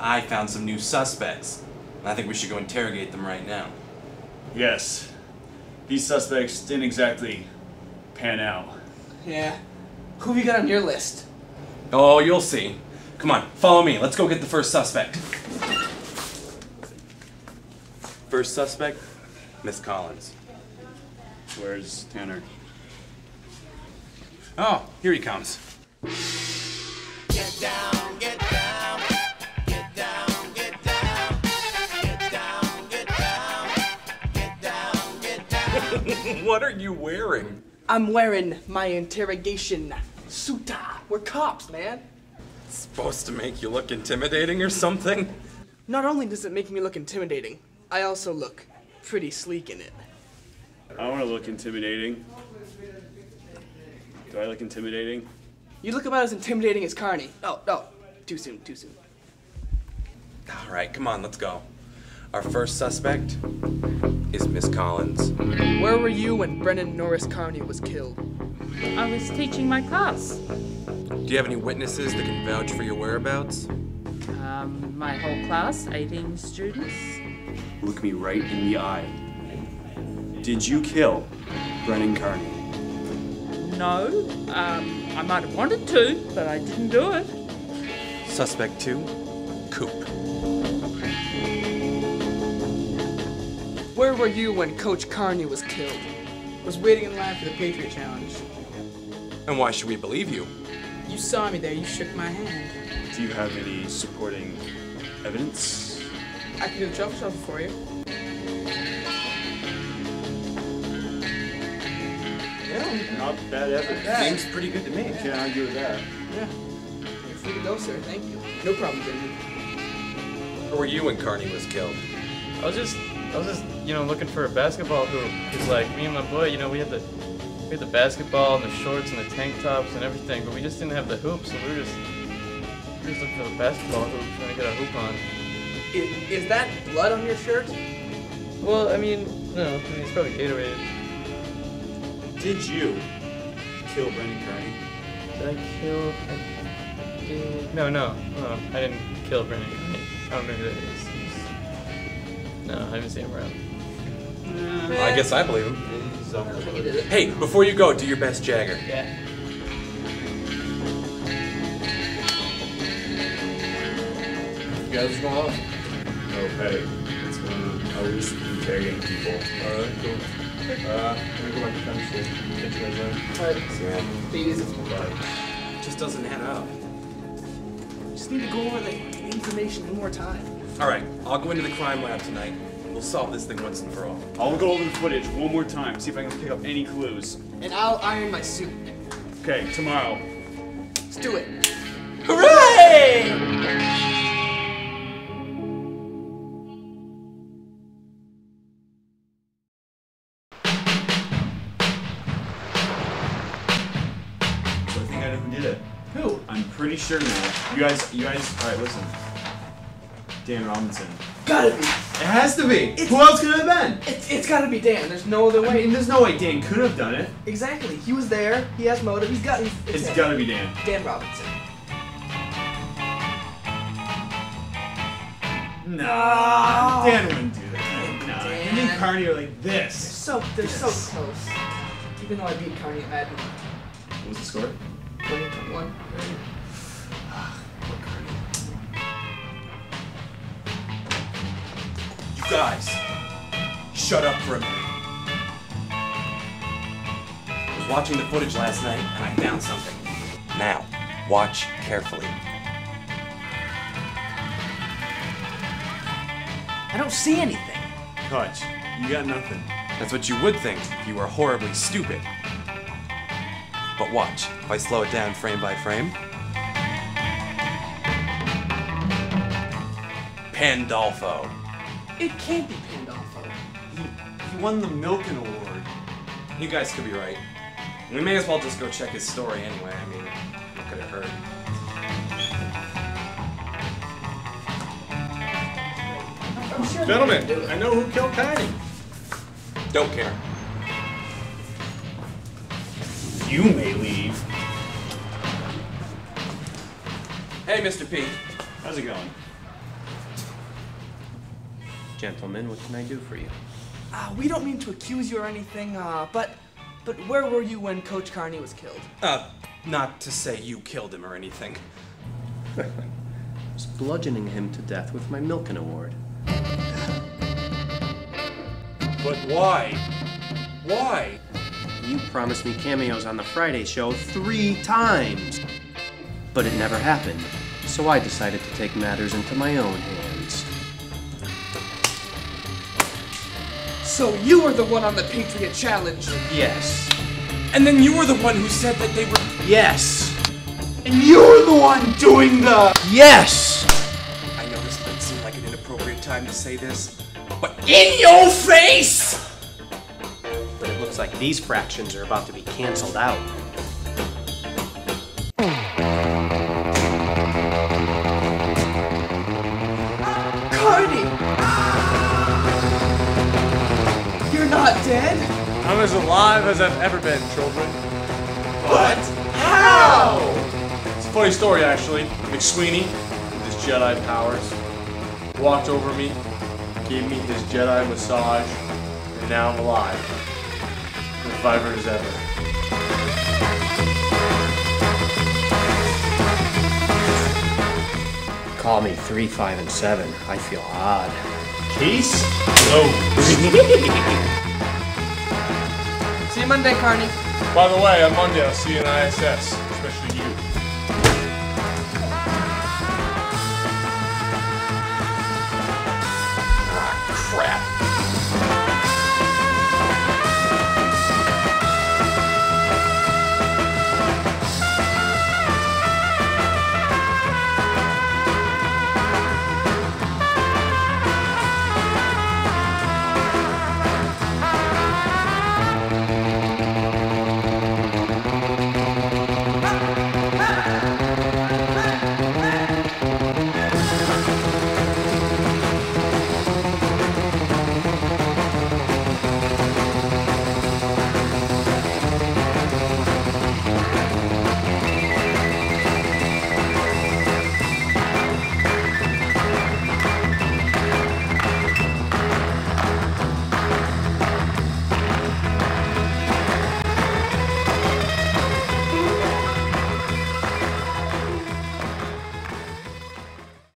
I found some new suspects, and I think we should go interrogate them right now. Yes. These suspects didn't exactly pan out. Yeah. Who have you got on your list? Oh, you'll see. Come on, follow me. Let's go get the first suspect. First suspect? Miss Collins. Where's Tanner? Oh, here he comes. Get down, get down. What are you wearing? I'm wearing my interrogation suit. We're cops, man. It's supposed to make you look intimidating or something? Not only does it make me look intimidating, I also look pretty sleek in it. I want to look intimidating. Do I look intimidating? You look about as intimidating as Carney. Oh, no. Too soon, too soon. All right, come on, let's go. Our first suspect is Miss Collins. Where were you when Brennan Norris Carney was killed? I was teaching my class. Do you have any witnesses that can vouch for your whereabouts? My whole class, 18 students. Look me right in the eye. Did you kill Brennan Carney? No. I might have wanted to, but I didn't do it. Suspect 2, Coop. Where were you when Coach Carney was killed? Was waiting in line for the Patriot Challenge. And why should we believe you? You saw me there, you shook my hand. Do you have any supporting evidence? I can do the job for you. Yeah, not bad evidence. Seems pretty good to me. Yeah. Can't argue with that. Yeah. You're free to go, sir, thank you. No problem, Jimmy. Where were you when Carney was killed? I was just, you know, looking for a basketball hoop. Cause like me and my boy, you know, we had the basketball and the shorts and the tank tops and everything, but we just didn't have the hoop, so we were just looking for the basketball hoop, trying to get a hoop on. Is that blood on your shirt? Well, I mean, no, I mean, it's probably Gatorade. Did you kill Brennan Carney? Did I kill? No, I didn't kill Brennan Carney. I don't know who that is. No, I haven't seen him around. I guess I believe him. Hey, before you go, do your best Jagger. Yeah. You guys, what's going on? Okay. It's been a week interrogating people. Alright, cool. I'm gonna go back to country. Catch you guys later. Alright, see ya. Be easy. It just doesn't add up. Just need to go over the information one more time. Alright, I'll go into the crime lab tonight. We'll solve this thing once and for all. I'll go over the footage one more time, see if I can pick up any clues. And I'll iron my suit. Okay, tomorrow. Let's do it. Hooray! Pretty sure now. You guys, alright, listen. Dan Robinson. Gotta be! It has to be! Who else could it have been? It's gotta be Dan. There's no other way. I mean, there's no way Dan could have done it. Exactly. He was there. He has motive. He's got... It's gotta be Dan. Dan Robinson. Nah. Dan wouldn't do that. Nah. Him and Carney are like this. They're so close. Even though I beat Carney at Madden. What was the score? 21. Guys, shut up for a minute. I was watching the footage last night and I found something. Now, watch carefully. I don't see anything. Hutch, you got nothing. That's what you would think if you were horribly stupid. But watch, if I slow it down frame by frame. Pandolfo. It can't be Pandolfo. He won the Milken Award. You guys could be right. We may as well just go check his story anyway. I mean, what could it hurt? Sure. Gentlemen, I know who killed Carney. Don't care. You may leave. Hey, Mr. P. How's it going? Gentlemen, what can I do for you? We don't mean to accuse you or anything, but where were you when Coach Carney was killed? Not to say you killed him or anything. I was bludgeoning him to death with my Milken Award. But why? Why? You promised me cameos on the Friday show 3 times. But it never happened, so I decided to take matters into my own hands. So you were the one on the Patriot Challenge? Yes. And then you were the one who said that they were... Yes. And you were the one doing the... Yes. I know this might seem like an inappropriate time to say this, but in your face! But it looks like these fractions are about to be canceled out. Dead? I'm as alive as I've ever been, children. But how? It's a funny story, actually. McSweeney, with his Jedi powers, walked over me, gave me his Jedi massage, and now I'm alive. Survivor as ever. Call me 3, 5, and 7. I feel odd. Case closed. See you Monday, Carney. By the way, on Monday, I'll see you in ISS.